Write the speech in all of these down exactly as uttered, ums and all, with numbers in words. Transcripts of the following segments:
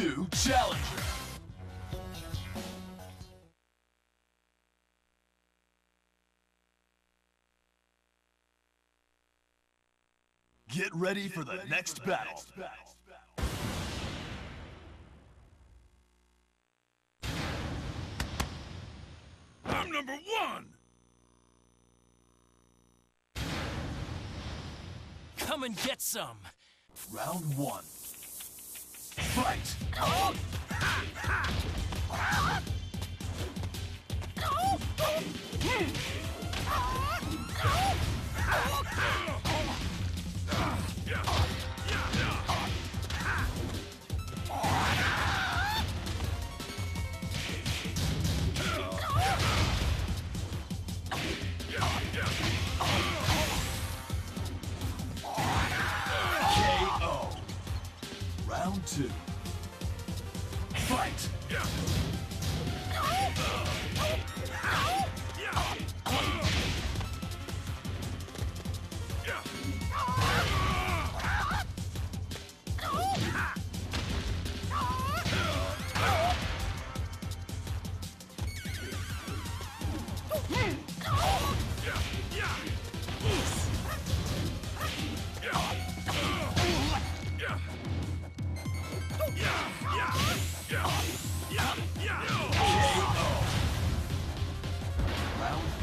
new challenger. Get ready for the next battle. I'm number one! Come and get some! Round one. Fight! Oh. Ah. Oh. Mm. Ah. Oh. Ah. Round two. Fight! Yeah.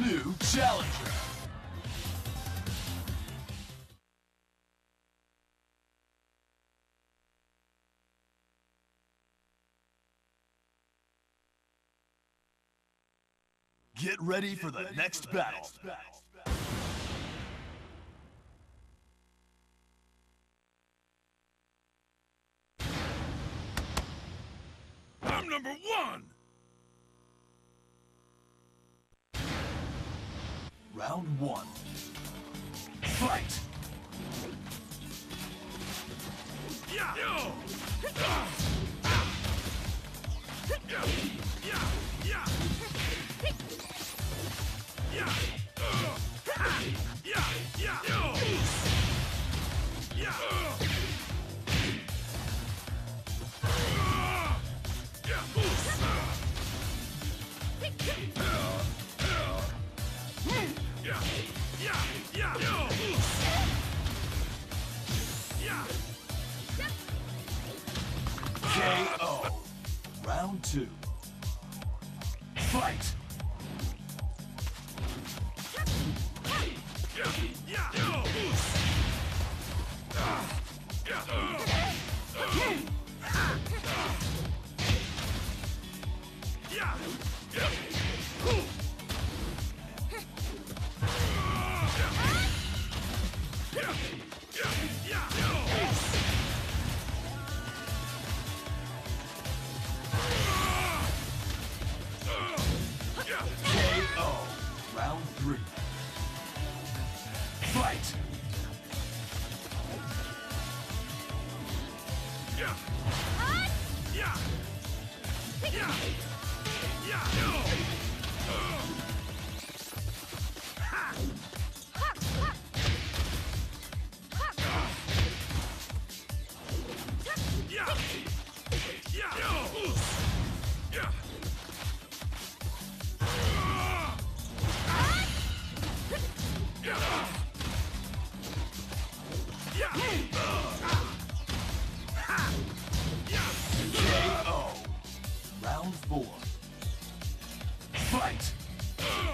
New challenger. Get ready for the next battle. I'm number one. Round one. Fight! Yeah. Yo. Ah. Ah. Yeah. Yeah. Yeah. Yeah. Uh. Ah. Yeah. Yeah. Yo. Yeah. Uh. K O. Round two. Fight! K O. Round three. right. Yeah. What? Yeah. Yeah. Yeah. No. Ha. Ha. Ha. Ha. Yeah. Yeah. No. Yeah. Yeah. Yeah. Ha. Yeah. K O. Round four. Fight. K O.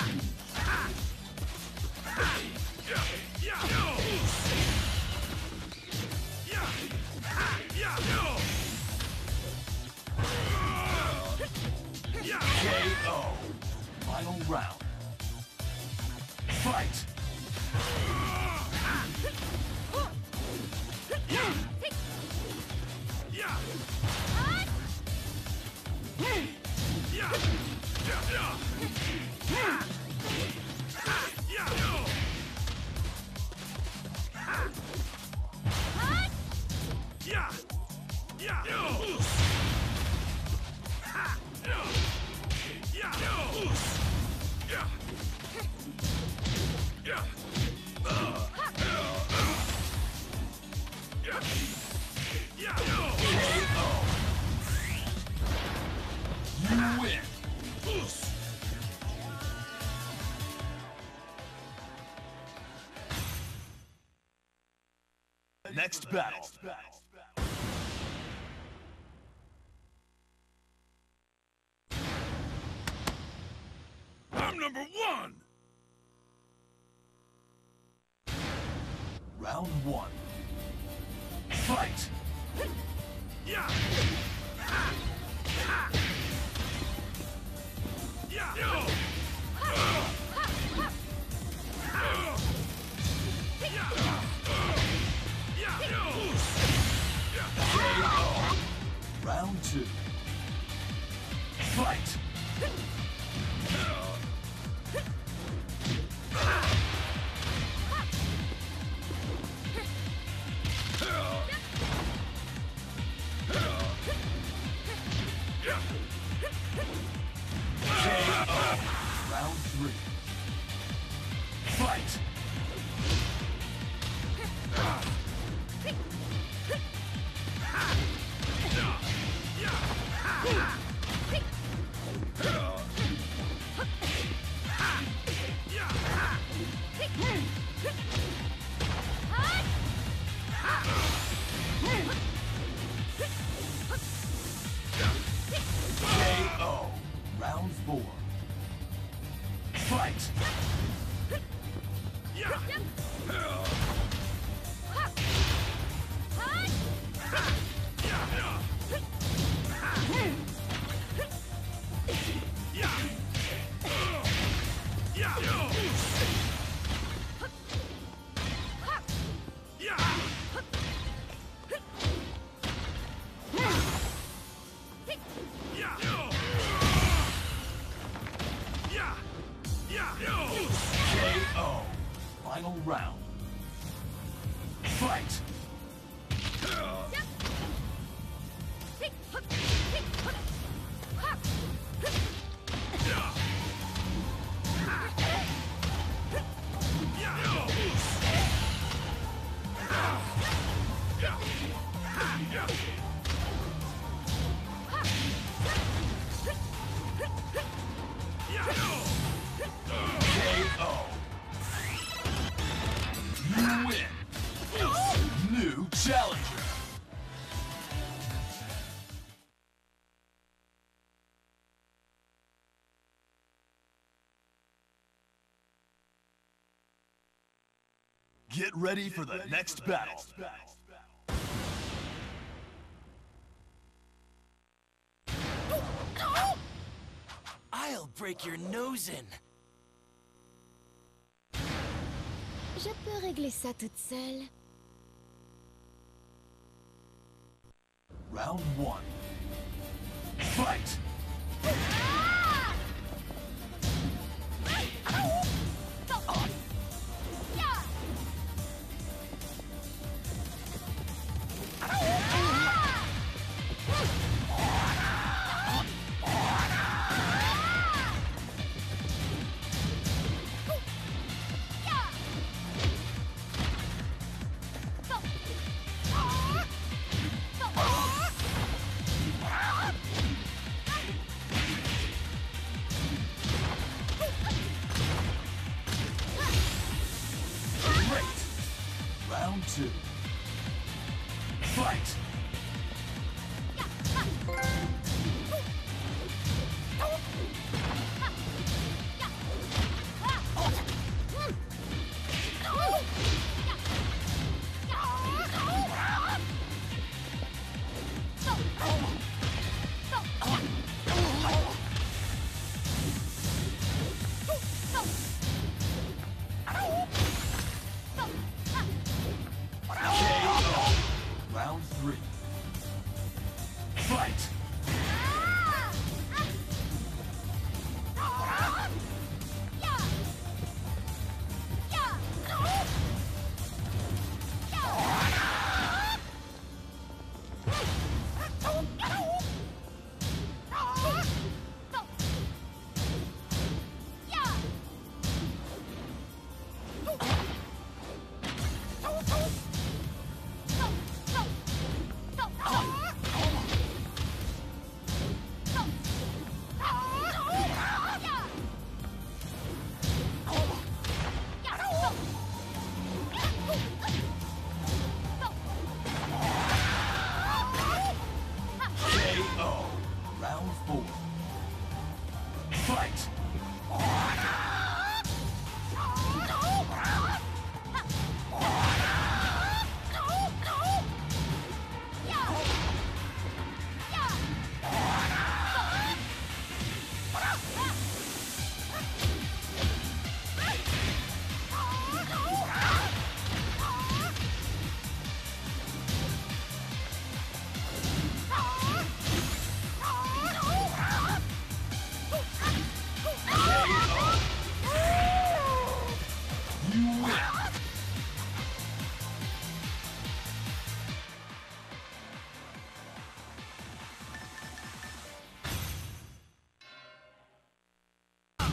Final round. Fight! Yeah. Uh. Yeah. Yeah. K O. You win. Next battle. Next battle. I'm number one. Round one. Fight! Yeah! Ha! Ha! Yeah! No! Ha! Ha! Ha! Ha! Yeah! Yeah! No! Yeah! K O. Round two. Fight! K O. Round four. Fight! Yeah. Final round. Fight! K O. New challenger. Get ready for the next battle. I'll break your nose in. Je peux régler ça toute seule. Round one. Fight! Ah! two, fight!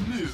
New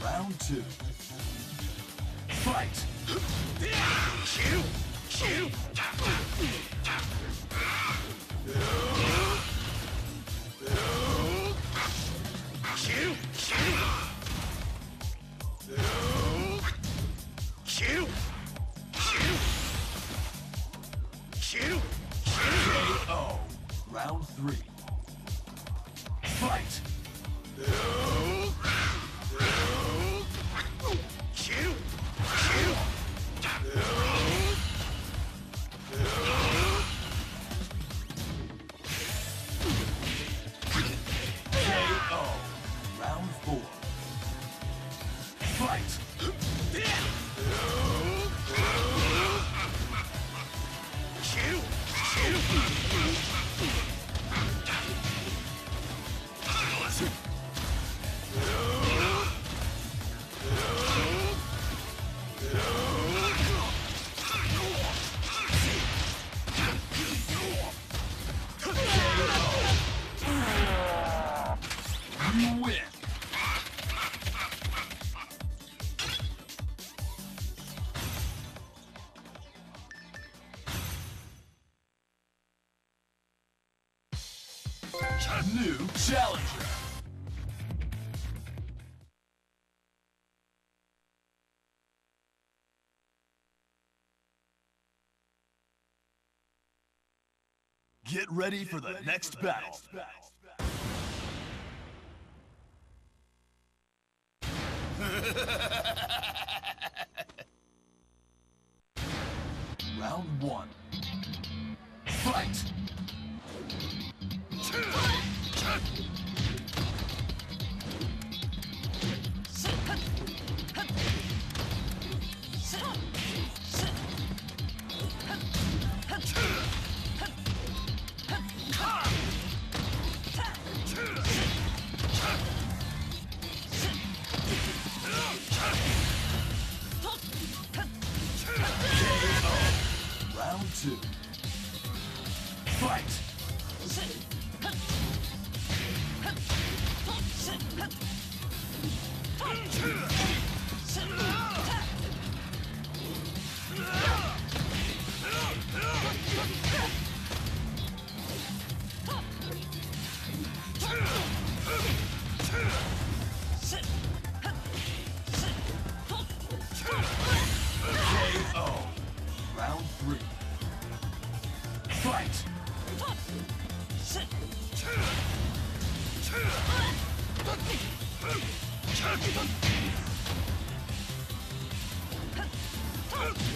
Round two. Fight! Shoot! Shoot! Shoot! Shoot! Shoot! K O. Round three. Fight! New challenger. Get ready Get for the, ready next, for the battle. next battle. Round one. Fight. Hup! two, fight! Fight!